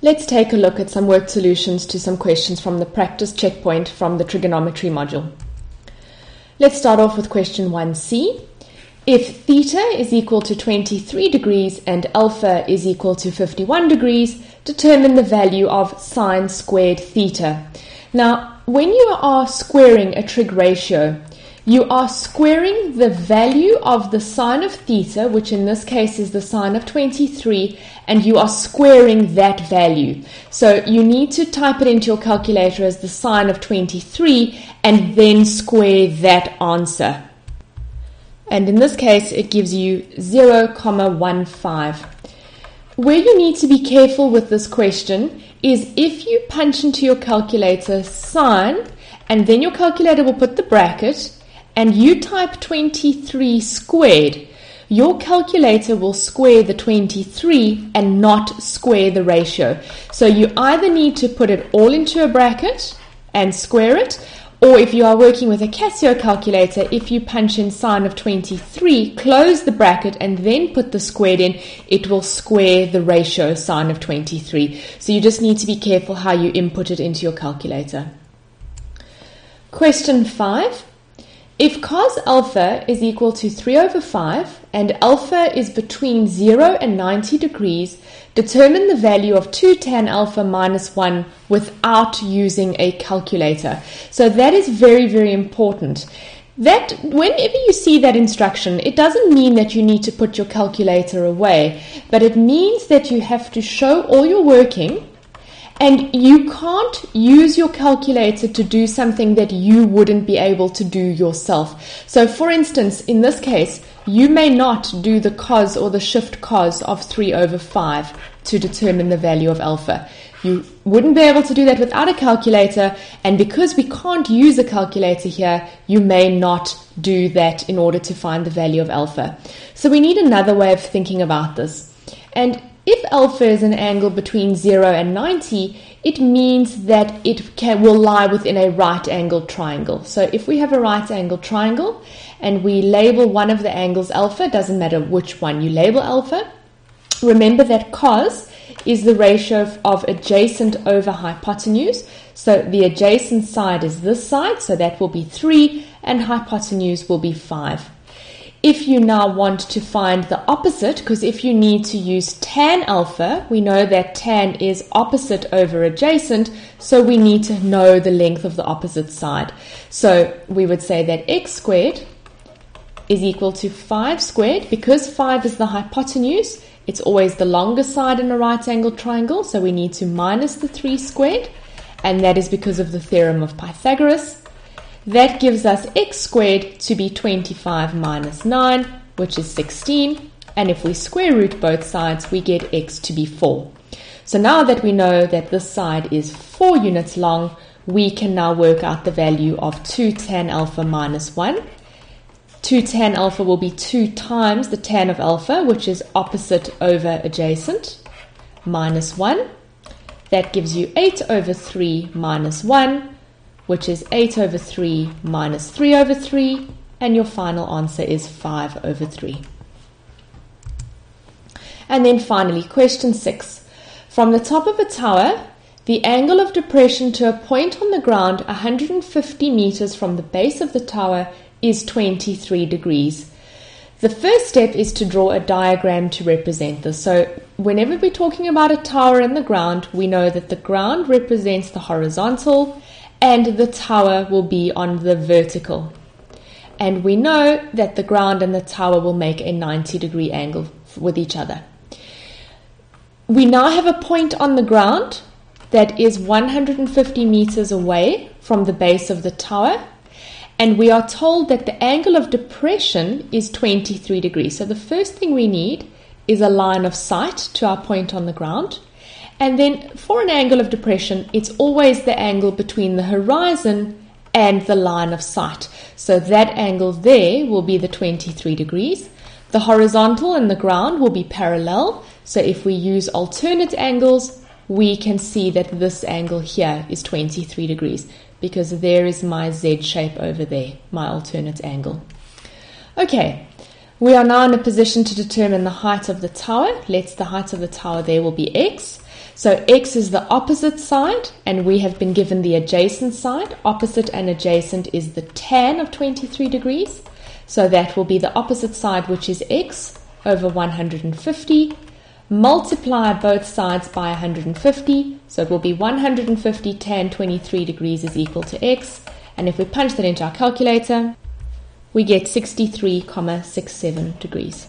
Let's take a look at some worked solutions to some questions from the practice checkpoint from the trigonometry module. Let's start off with question 1c. If theta is equal to 23 degrees and alpha is equal to 51 degrees, determine the value of sine squared theta. Now, when you are squaring a trig ratio, you are squaring the value of the sine of theta, which in this case is the sine of 23, and you are squaring that value. So you need to type it into your calculator as the sine of 23 and then square that answer. And in this case, it gives you 0,15. Where you need to be careful with this question is if you punch into your calculator sine, and then your calculator will put the bracket, and you type 23 squared, your calculator will square the 23 and not square the ratio. So you either need to put it all into a bracket and square it, or if you are working with a Casio calculator, if you punch in sine of 23, close the bracket and then put the squared in, it will square the ratio sine of 23. So you just need to be careful how you input it into your calculator. Question 5. If cos alpha is equal to 3/5 and alpha is between 0 and 90 degrees, determine the value of 2 tan alpha minus 1 without using a calculator. So that is very, very important. That whenever you see that instruction, it doesn't mean that you need to put your calculator away, but it means that you have to show all your working. And you can't use your calculator to do something that you wouldn't be able to do yourself. So for instance, in this case, you may not do the cos or the shift cos of 3/5 to determine the value of alpha. You wouldn't be able to do that without a calculator, and because we can't use a calculator here, you may not do that in order to find the value of alpha. So we need another way of thinking about this. And if alpha is an angle between 0 and 90, it means that it will lie within a right-angled triangle. So if we have a right-angled triangle and we label one of the angles alpha, doesn't matter which one you label alpha, remember that cos is the ratio of adjacent over hypotenuse. So the adjacent side is this side, so that will be 3, and hypotenuse will be 5. If you now want to find the opposite, because if you need to use tan alpha, we know that tan is opposite over adjacent, so we need to know the length of the opposite side. So we would say that x squared is equal to 5 squared. Because 5 is the hypotenuse, it's always the longer side in a right-angled triangle, so we need to minus the 3 squared, and that is because of the theorem of Pythagoras. That gives us x squared to be 25 minus 9, which is 16. And if we square root both sides, we get x to be 4. So now that we know that this side is 4 units long, we can now work out the value of 2 tan alpha minus 1. 2 tan alpha will be 2 times the tan of alpha, which is opposite over adjacent, minus 1. That gives you 8/3 minus 1. Which is 8/3 minus 3/3, and your final answer is 5/3. And then finally, question 6. From the top of a tower, the angle of depression to a point on the ground 150 meters from the base of the tower is 23 degrees. The first step is to draw a diagram to represent this. So whenever we're talking about a tower and the ground, we know that the ground represents the horizontal and the tower will be on the vertical. And we know that the ground and the tower will make a 90-degree angle with each other. We now have a point on the ground that is 150 meters away from the base of the tower. And we are told that the angle of depression is 23 degrees. So the first thing we need is a line of sight to our point on the ground. And then for an angle of depression, it's always the angle between the horizon and the line of sight. So that angle there will be the 23 degrees. The horizontal and the ground will be parallel. So if we use alternate angles, we can see that this angle here is 23 degrees. Because there is my Z shape over there, my alternate angle. Okay, we are now in a position to determine the height of the tower. Let's the height of the tower there will be X. So x is the opposite side, and we have been given the adjacent side. Opposite and adjacent is the tan of 23 degrees. So that will be the opposite side, which is x, over 150. Multiply both sides by 150. So it will be 150 tan 23 degrees is equal to x. And if we punch that into our calculator, we get 63,67 degrees.